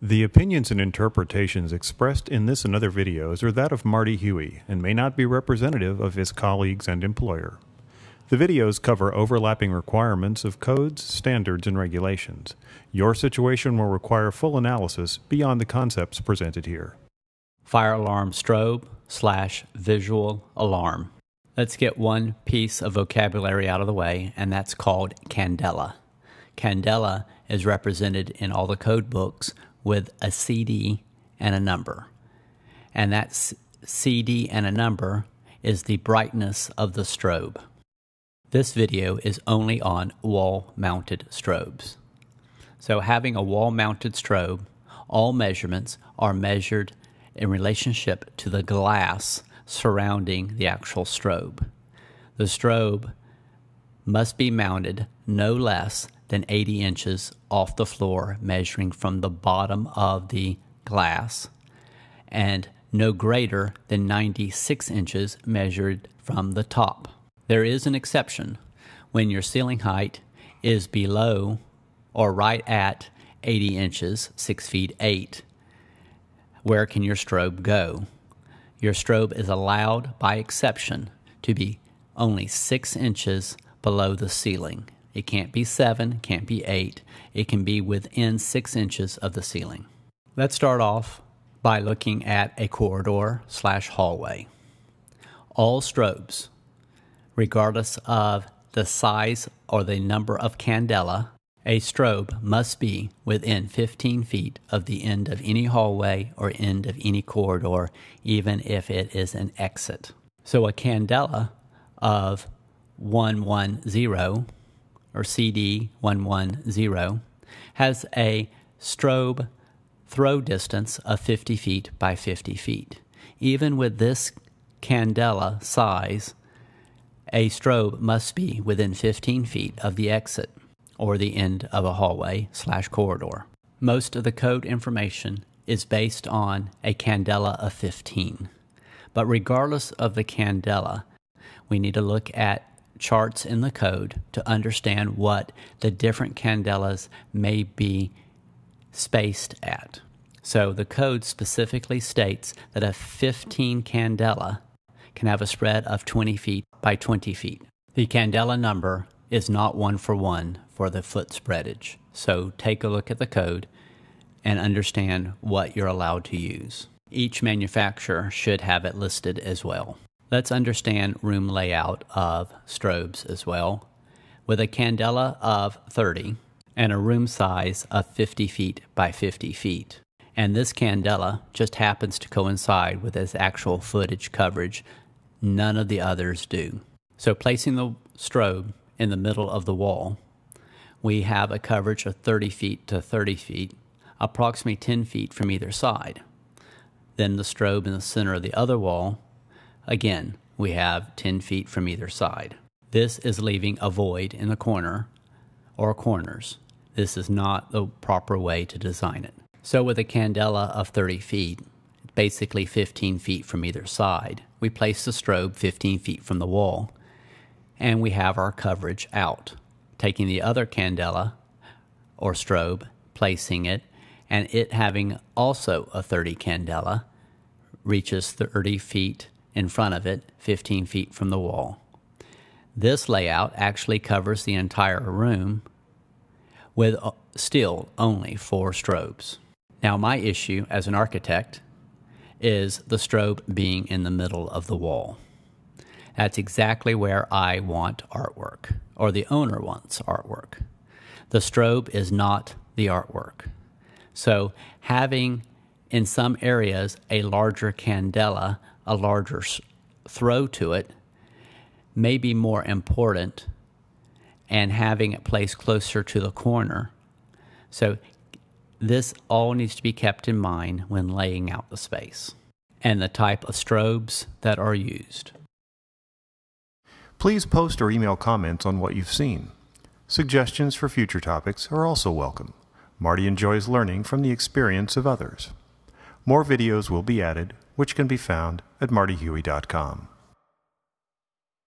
The opinions and interpretations expressed in this and other videos are that of Marty Huey and may not be representative of his colleagues and employer. The videos cover overlapping requirements of codes, standards, and regulations. Your situation will require full analysis beyond the concepts presented here. Fire alarm strobe / visual alarm. Let's get one piece of vocabulary out of the way, and that's called candela. Candela is represented in all the code books with a CD and a number. And that CD and a number is the brightness of the strobe. This video is only on wall-mounted strobes. So having a wall-mounted strobe, all measurements are measured in relationship to the glass surrounding the actual strobe. The strobe must be mounted no less than 80 inches off the floor, measuring from the bottom of the glass, and no greater than 96 inches measured from the top. There is an exception when your ceiling height is below or right at 80 inches, 6'8". Where can your strobe go? Your strobe is allowed by exception to be only 6 inches below the ceiling. It can't be 7, can't be 8. It can be within 6 inches of the ceiling. Let's start off by looking at a corridor / hallway. All strobes, regardless of the size or the number of candela, a strobe must be within 15 feet of the end of any hallway or end of any corridor, even if it is an exit. So a candela of 110 or CD 110 has a strobe throw distance of 50 feet by 50 feet. Even with this candela size, a strobe must be within 15 feet of the exit or the end of a hallway / corridor. Most of the code information is based on a candela of 15. But regardless of the candela, we need to look at charts in the code to understand what the different candelas may be spaced at. So the code specifically states that a 15 candela can have a spread of 20 feet by 20 feet. The candela number is not 1 for 1 for the foot spreadage. So take a look at the code and understand what you're allowed to use. Each manufacturer should have it listed as well. Let's understand room layout of strobes as well. With a candela of 30 and a room size of 50 feet by 50 feet. And this candela just happens to coincide with its actual footage coverage. None of the others do. So placing the strobe in the middle of the wall, we have a coverage of 30 feet to 30 feet, approximately 10 feet from either side. Then the strobe in the center of the other wall, again, we have 10 feet from either side. This is leaving a void in the corner or corners. This is not the proper way to design it. So with a candela of 30 feet, basically 15 feet from either side, we place the strobe 15 feet from the wall, and we have our coverage out. Taking the other candela or strobe, placing it, and it having also a 30 candela, reaches 30 feet in front of it, 15 feet from the wall. This layout actually covers the entire room with still only 4 strobes. Now my issue as an architect is the strobe being in the middle of the wall. That's exactly where I want artwork, or the owner wants artwork. The strobe is not the artwork. So having in some areas a larger candela, a larger throw to it, may be more important, and having it placed closer to the corner. So this all needs to be kept in mind when laying out the space and the type of strobes that are used. Please post or email comments on what you've seen. Suggestions for future topics are also welcome. Marty enjoys learning from the experience of others. More videos will be added, which can be found at martyhuie.com.